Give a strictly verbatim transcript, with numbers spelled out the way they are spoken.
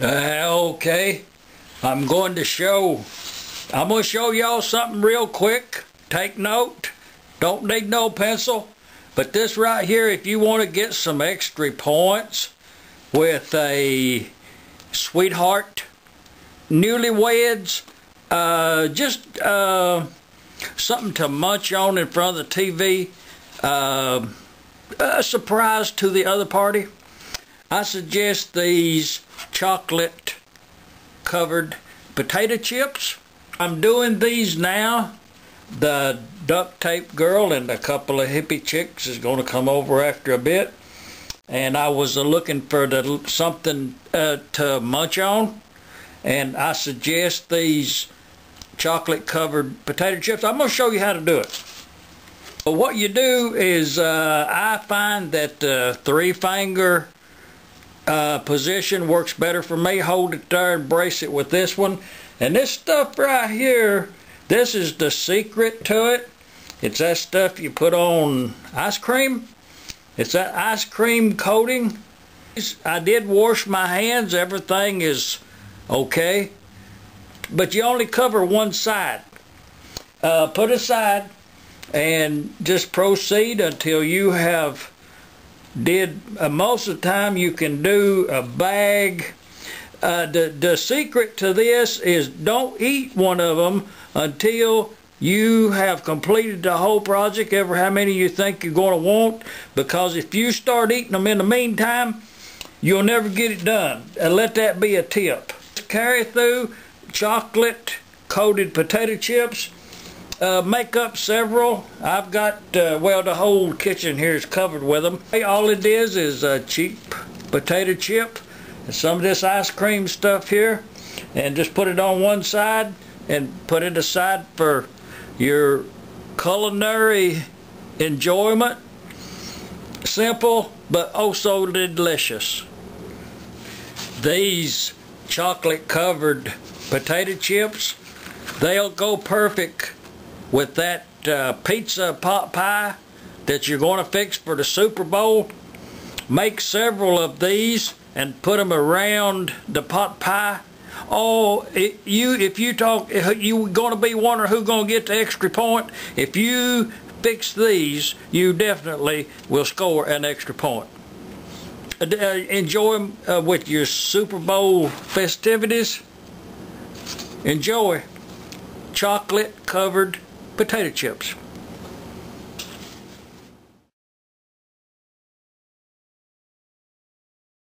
Uh, okay, I'm going to show, I'm going to show y'all something real quick. Take note, don't need no pencil, but this right here, if you want to get some extra points with a sweetheart, newlyweds, uh, just uh, something to munch on in front of the T V, uh, a surprise to the other party, I suggest these chocolate covered potato chips. I'm doing these now. The duct tape girl and a couple of hippie chicks is going to come over after a bit, and I was uh, looking for the, something uh, to munch on, and I suggest these chocolate covered potato chips. I'm going to show you how to do it. But what you do is uh, I find that the uh, three finger Uh, position works better for me. Hold it there and brace it with this one. And this stuff right here, this is the secret to it. It's that stuff you put on ice cream. It's that ice cream coating. I did wash my hands. Everything is okay. But you only cover one side. Uh, put aside and just proceed until you have did uh, most of the time you can do a bag. Uh, the, the secret to this is don't eat one of them until you have completed the whole project, ever how many you think you're going to want, because if you start eating them in the meantime, you'll never get it done. And let that be a tip. Carry through chocolate coated potato chips. Uh, make up several. I've got, uh, well, the whole kitchen here is covered with them. All it is is a cheap potato chip and some of this ice cream stuff here, and just put it on one side and put it aside for your culinary enjoyment. Simple, but oh so delicious. These chocolate covered potato chips, they'll go perfect with that uh, pizza pot pie that you're going to fix for the Super Bowl. Make several of these and put them around the pot pie. Oh, it, you if you talk, you're going to be wondering who's going to get the extra point. If you fix these, you definitely will score an extra point. Uh, enjoy them uh, with your Super Bowl festivities. Enjoy chocolate covered potato chips.